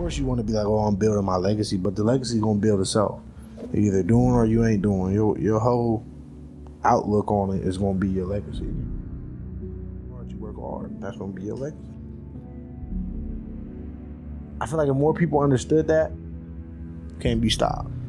course you want to be like, oh, I'm building my legacy, but the legacy is going to build itself. You're either doing or you ain't doing. Your whole outlook on it is going to be your legacy. You work hard, that's going to be your legacy. I feel like if more people understood that, can't be stopped.